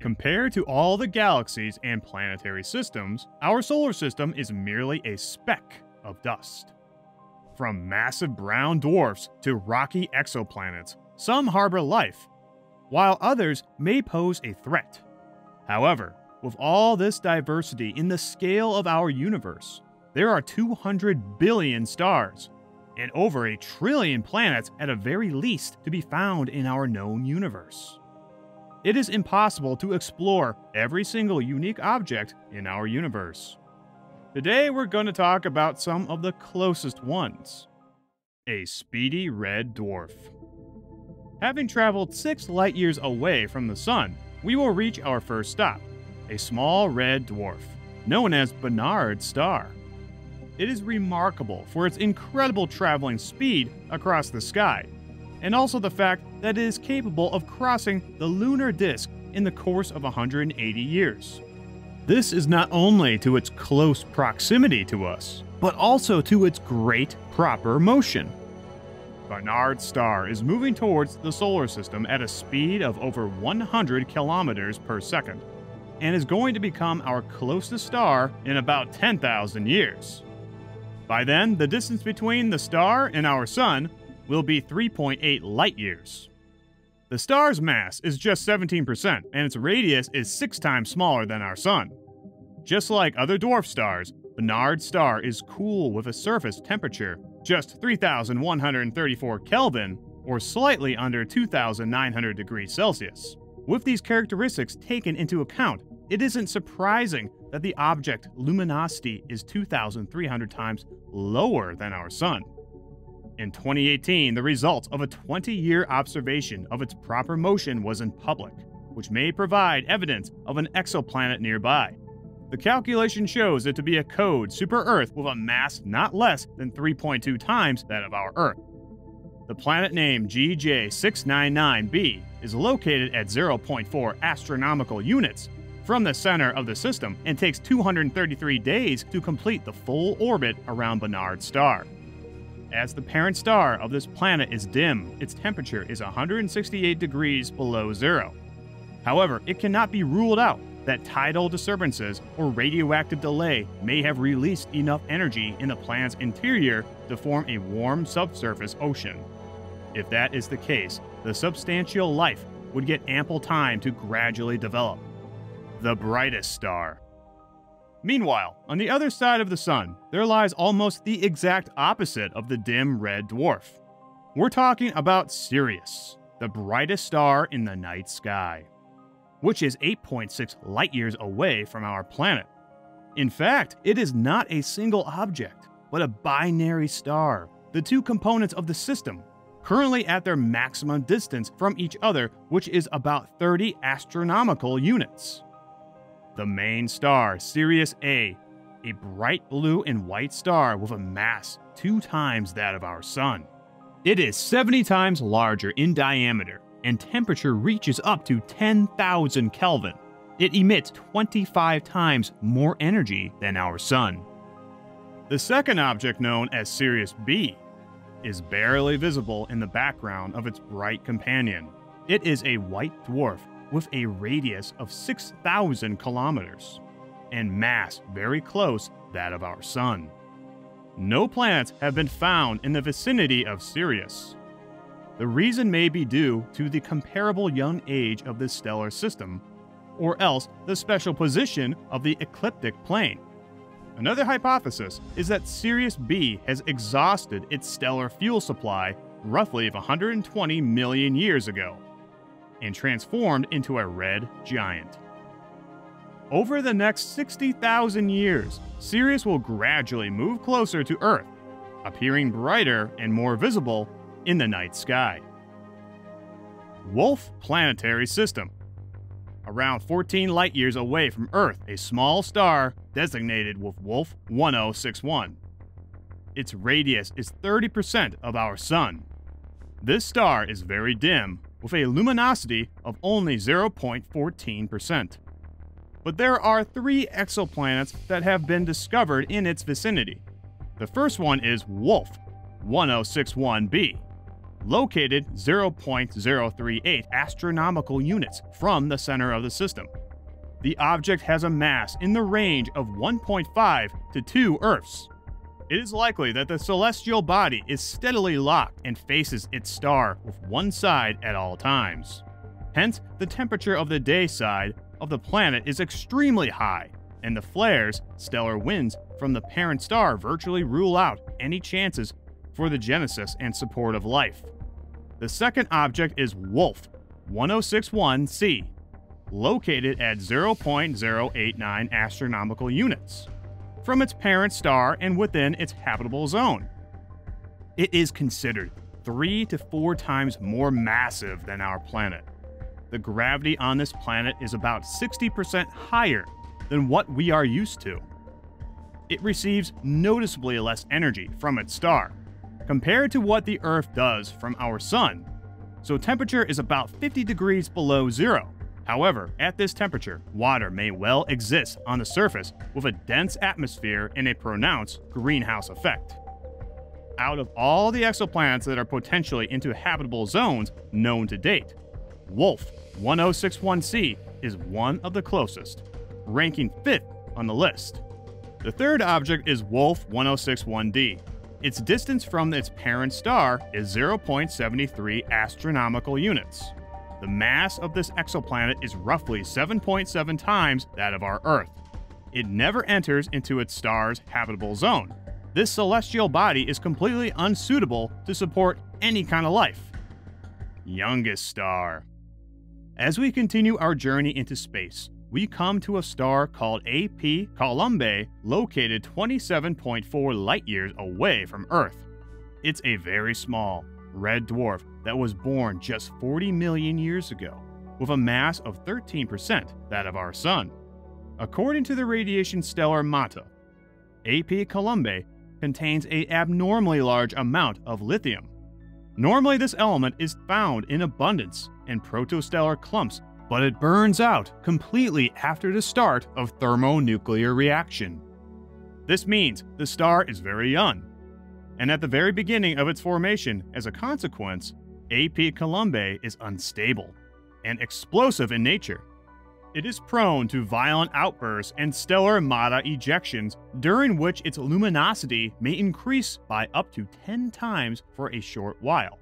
Compared to all the galaxies and planetary systems, our solar system is merely a speck of dust. From massive brown dwarfs to rocky exoplanets, some harbor life, while others may pose a threat. However, with all this diversity in the scale of our universe, there are 200 billion stars and over 1 trillion planets at the very least to be found in our known universe. It is impossible to explore every single unique object in our universe. Today we're going to talk about some of the closest ones. A speedy red dwarf. Having traveled 6 light years away from the sun, we will reach our first stop, a small red dwarf, known as Barnard's Star. It is remarkable for its incredible traveling speed across the sky, and also the fact that it is capable of crossing the lunar disk in the course of 180 years. This is not only to its close proximity to us, but also to its great proper motion. Barnard's Star is moving towards the solar system at a speed of over 100 kilometers per second, and is going to become our closest star in about 10,000 years. By then, the distance between the star and our sun will be 3.8 light years. The star's mass is just 17%, and its radius is 6 times smaller than our sun. Just like other dwarf stars, Barnard's Star is cool with a surface temperature just 3,134 Kelvin, or slightly under 2,900 degrees Celsius. With these characteristics taken into account, it isn't surprising that the object's luminosity is 2,300 times lower than our sun. In 2018, the results of a 20-year observation of its proper motion was in public, which may provide evidence of an exoplanet nearby. The calculation shows it to be a cold super-Earth with a mass not less than 3.2 times that of our Earth. The planet named GJ 699b is located at 0.4 astronomical units from the center of the system and takes 233 days to complete the full orbit around Barnard's Star. As the parent star of this planet is dim, its temperature is 168 degrees below zero. However, it cannot be ruled out that tidal disturbances or radioactive delay may have released enough energy in the planet's interior to form a warm subsurface ocean. If that is the case, the substantial life would get ample time to gradually develop. The brightest star. Meanwhile, on the other side of the sun, there lies almost the exact opposite of the dim red dwarf. We're talking about Sirius, the brightest star in the night sky, which is 8.6 light years away from our planet. In fact, it is not a single object, but a binary star, the two components of the system, currently at their maximum distance from each other, which is about 30 astronomical units. The main star, Sirius A, a bright blue and white star with a mass 2 times that of our sun. It is 70 times larger in diameter, and temperature reaches up to 10,000 Kelvin. It emits 25 times more energy than our sun. The second object, known as Sirius B, is barely visible in the background of its bright companion. It is a white dwarf with a radius of 6,000 kilometers and mass very close that of our sun. No planets have been found in the vicinity of Sirius. The reason may be due to the comparable young age of this stellar system, or else the special position of the ecliptic plane. Another hypothesis is that Sirius B has exhausted its stellar fuel supply roughly 120 million years ago, and transformed into a red giant. Over the next 60,000 years, Sirius will gradually move closer to Earth, appearing brighter and more visible in the night sky. Wolf Planetary System. Around 14 light years away from Earth, a small star designated with Wolf 1061. Its radius is 30% of our sun. This star is very dim, with a luminosity of only 0.14%. But there are 3 exoplanets that have been discovered in its vicinity. The first one is Wolf 1061 B, located 0.038 astronomical units from the center of the system. The object has a mass in the range of 1.5 to 2 Earths. It is likely that the celestial body is steadily locked and faces its star with one side at all times. Hence, the temperature of the day side of the planet is extremely high, and the flares, stellar winds, from the parent star virtually rule out any chances for the genesis and support of life. The second object is Wolf 1061 C, located at 0.089 astronomical units from its parent star and within its habitable zone. It is considered 3 to 4 times more massive than our planet. The gravity on this planet is about 60% higher than what we are used to. It receives noticeably less energy from its star compared to what the Earth does from our Sun, so temperature is about 50 degrees below zero. However, at this temperature, water may well exist on the surface with a dense atmosphere and a pronounced greenhouse effect. Out of all the exoplanets that are potentially into habitable zones known to date, Wolf 1061 C is one of the closest, ranking 5th on the list. The third object is Wolf 1061 D. Its distance from its parent star is 0.73 astronomical units. The mass of this exoplanet is roughly 7.7 times that of our Earth. It never enters into its star's habitable zone. This celestial body is completely unsuitable to support any kind of life. Youngest star. As we continue our journey into space, we come to a star called AP Columbae, located 27.4 light-years away from Earth. It's a very small red dwarf that was born just 40 million years ago, with a mass of 13% that of our Sun. According to the Radiation Stellar Motto, AP Columbae contains an abnormally large amount of lithium. Normally this element is found in abundance in protostellar clumps, but it burns out completely after the start of thermonuclear reaction. This means the star is very young, and at the very beginning of its formation, as a consequence, AP Columbae is unstable and explosive in nature. It is prone to violent outbursts and stellar mata ejections, during which its luminosity may increase by up to 10 times for a short while.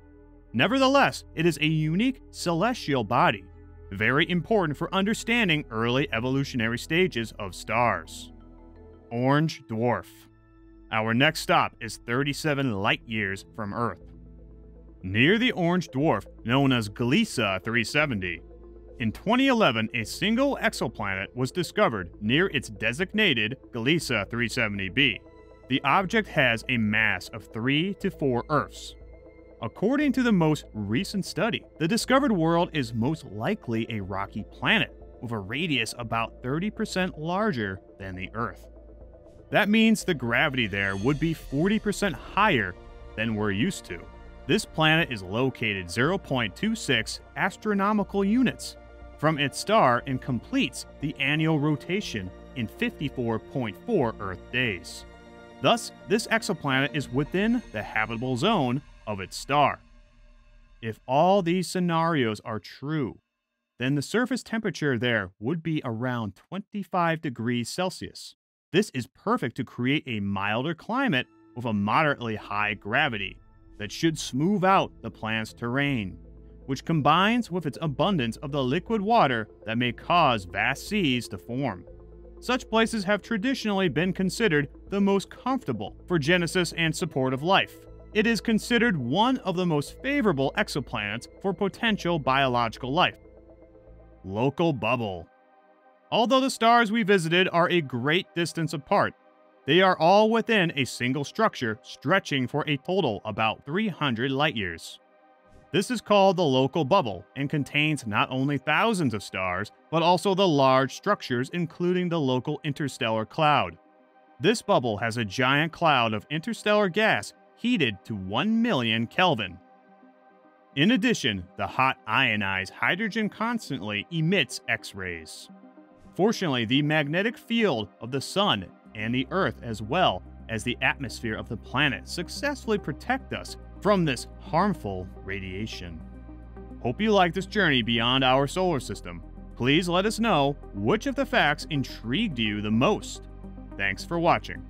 Nevertheless, it is a unique celestial body, very important for understanding early evolutionary stages of stars. Orange dwarf. Our next stop is 37 light-years from Earth. Near the orange dwarf, known as Gliese 370, in 2011 a single exoplanet was discovered near its designated Gliese 370b. The object has a mass of 3 to 4 Earths. According to the most recent study, the discovered world is most likely a rocky planet with a radius about 30% larger than the Earth. That means the gravity there would be 40% higher than we're used to. This planet is located 0.26 astronomical units from its star and completes the annual rotation in 54.4 Earth days. Thus, this exoplanet is within the habitable zone of its star. If all these scenarios are true, then the surface temperature there would be around 25 degrees Celsius. This is perfect to create a milder climate with a moderately high gravity that should smooth out the planet's terrain, which combines with its abundance of the liquid water that may cause vast seas to form. Such places have traditionally been considered the most comfortable for genesis and support of life. It is considered one of the most favorable exoplanets for potential biological life. Local bubble. Although the stars we visited are a great distance apart, they are all within a single structure stretching for a total about 300 light-years. This is called the local bubble and contains not only thousands of stars, but also the large structures including the local interstellar cloud. This bubble has a giant cloud of interstellar gas heated to 1 million Kelvin. In addition, the hot ionized hydrogen constantly emits X-rays. Fortunately, the magnetic field of the Sun and the Earth, as well as the atmosphere of the planet, successfully protect us from this harmful radiation. Hope you like this journey beyond our solar system. Please let us know which of the facts intrigued you the most. Thanks for watching.